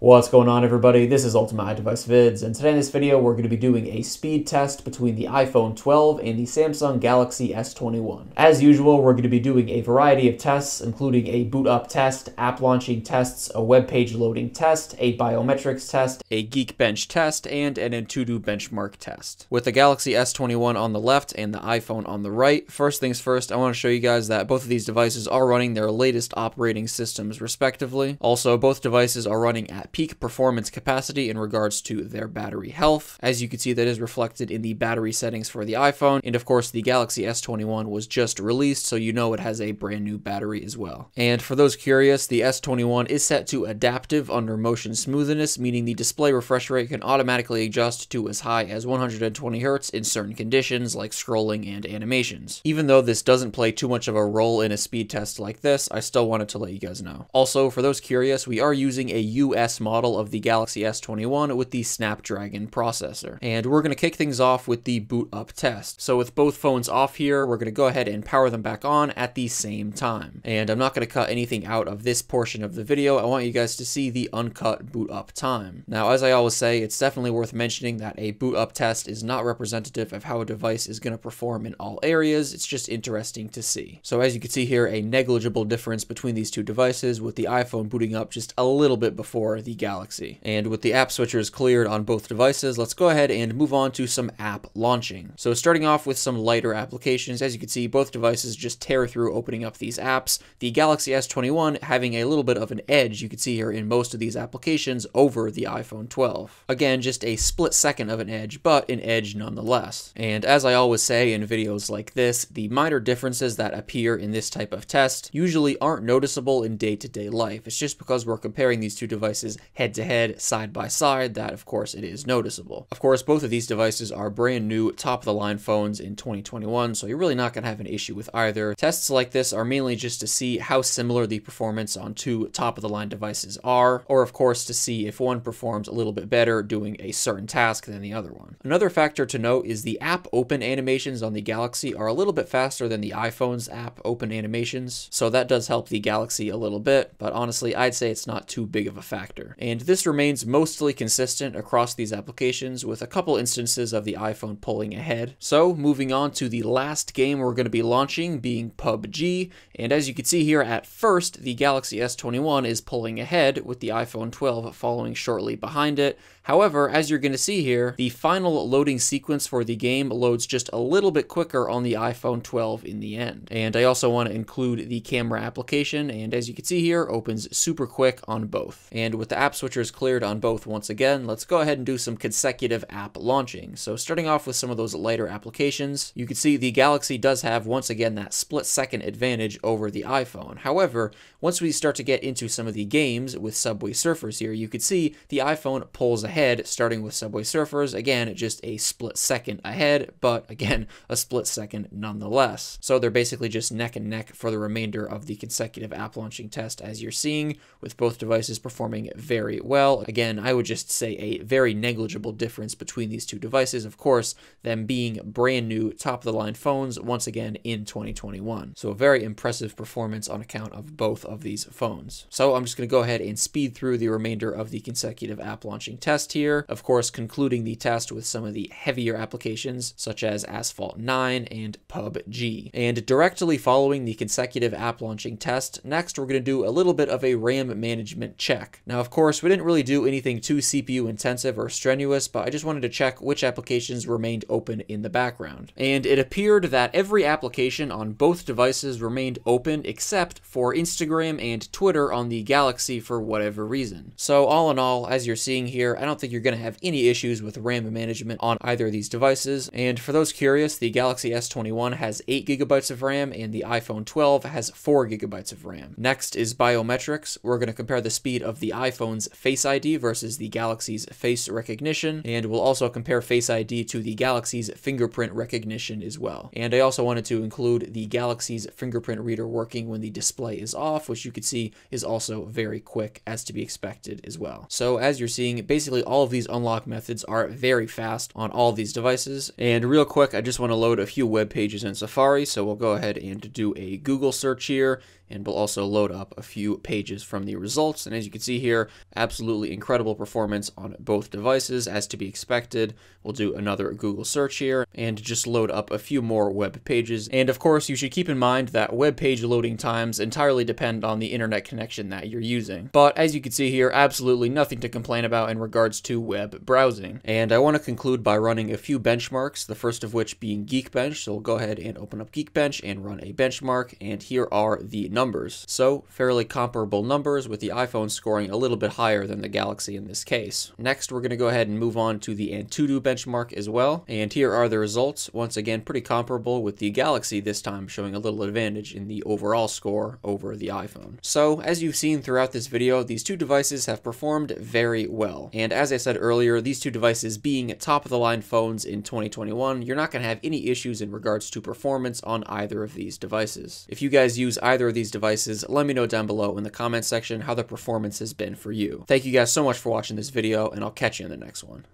What's going on, everybody? This is Ultimate iDevice Vids, and today in this video we're going to be doing a speed test between the iPhone 12 and the Samsung Galaxy S21. As usual, we're going to be doing a variety of tests, including a boot up test, app launching tests, a web page loading test, a biometrics test, a Geekbench test, and an Antutu benchmark test. With the Galaxy S21 on the left and the iPhone on the right, first things first, I want to show you guys that both of these devices are running their latest operating systems respectively. Also, both devices are running at peak performance capacity in regards to their battery health. As you can see, that is reflected in the battery settings for the iPhone, and of course the Galaxy S21 was just released, so you know it has a brand new battery as well. And for those curious, the S21 is set to adaptive under motion smoothness, meaning the display refresh rate can automatically adjust to as high as 120 Hz in certain conditions like scrolling and animations. Even though this doesn't play too much of a role in a speed test like this, I still wanted to let you guys know. Also, for those curious, we are using a US model of the Galaxy S21 with the Snapdragon processor. And we're going to kick things off with the boot up test. So with both phones off here, we're going to go ahead and power them back on at the same time. And I'm not going to cut anything out of this portion of the video. I want you guys to see the uncut boot up time. Now, as I always say, it's definitely worth mentioning that a boot up test is not representative of how a device is going to perform in all areas. It's just interesting to see. So as you can see here, a negligible difference between these two devices, with the iPhone booting up just a little bit before the Galaxy. And with the app switchers cleared on both devices, let's go ahead and move on to some app launching. So starting off with some lighter applications, as you can see, both devices just tear through opening up these apps. The Galaxy S21 having a little bit of an edge, you can see here, in most of these applications over the iPhone 12. Again, just a split second of an edge, but an edge nonetheless. And as I always say in videos like this, the minor differences that appear in this type of test usually aren't noticeable in day-to-day life. It's just because we're comparing these two devices head-to-head, side-by-side, that of course it is noticeable. Of course, both of these devices are brand new, top-of-the-line phones in 2021, so you're really not going to have an issue with either. Tests like this are mainly just to see how similar the performance on two top-of-the-line devices are, or of course to see if one performs a little bit better doing a certain task than the other one. Another factor to note is the app open animations on the Galaxy are a little bit faster than the iPhone's app open animations, so that does help the Galaxy a little bit, but honestly, I'd say it's not too big of a factor. And this remains mostly consistent across these applications, with a couple instances of the iPhone pulling ahead. So moving on to the last game we're going to be launching, being PUBG. And as you can see here, at first, the Galaxy S21 is pulling ahead, with the iPhone 12 following shortly behind it. However, as you're going to see here, the final loading sequence for the game loads just a little bit quicker on the iPhone 12 in the end. And I also want to include the camera application, and as you can see here, opens super quick on both. And with the app switchers cleared on both once again, let's go ahead and do some consecutive app launching. So starting off with some of those lighter applications, you can see the Galaxy does have, once again, that split second advantage over the iPhone. However, once we start to get into some of the games with Subway Surfers here, you can see the iPhone pulls ahead, starting with Subway Surfers, again, just a split second ahead, but again, a split second nonetheless. So they're basically just neck and neck for the remainder of the consecutive app launching test, as you're seeing, with both devices performing very well. Again, I would just say a very negligible difference between these two devices, of course, them being brand new top-of-the-line phones, once again, in 2021. So a very impressive performance on account of both of these phones. So I'm just going to go ahead and speed through the remainder of the consecutive app launching test here, of course, concluding the test with some of the heavier applications, such as Asphalt 9 and PUBG. And directly following the consecutive app launching test, next we're going to do a little bit of a RAM management check. Now, of course, we didn't really do anything too CPU intensive or strenuous, but I just wanted to check which applications remained open in the background. And it appeared that every application on both devices remained open except for Instagram and Twitter on the Galaxy for whatever reason. So all in all, as you're seeing here, I don't think you're going to have any issues with RAM management on either of these devices. And for those curious, the Galaxy S21 has 8 GB of RAM and the iPhone 12 has 4 GB of RAM. Next is biometrics. We're going to compare the speed of the iPhone's Face ID versus the Galaxy's face recognition, and we'll also compare Face ID to the Galaxy's fingerprint recognition as well. And I also wanted to include the Galaxy's fingerprint reader working when the display is off, which you can see is also very quick, as to be expected as well. So as you're seeing, basically all of these unlock methods are very fast on all these devices. And real quick, I just want to load a few web pages in Safari, so we'll go ahead and do a Google search here, and we'll also load up a few pages from the results. And as you can see here, there. Absolutely incredible performance on both devices, as to be expected. We'll do another Google search here and just load up a few more web pages. And of course, you should keep in mind that web page loading times entirely depend on the internet connection that you're using. But as you can see here, absolutely nothing to complain about in regards to web browsing. And I want to conclude by running a few benchmarks, the first of which being Geekbench. So we'll go ahead and open up Geekbench and run a benchmark, and here are the numbers. So fairly comparable numbers, with the iPhone scoring a little bit higher than the Galaxy in this case. Next, we're going to go ahead and move on to the Antutu benchmark as well, and here are the results. Once again, pretty comparable, with the Galaxy this time showing a little advantage in the overall score over the iPhone. So as you've seen throughout this video, these two devices have performed very well. And as I said earlier, these two devices being top of the line phones in 2021, you're not going to have any issues in regards to performance on either of these devices. If you guys use either of these devices, let me know down below in the comment section how the performance has been for you. Thank you guys so much for watching this video, and I'll catch you in the next one.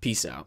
Peace out.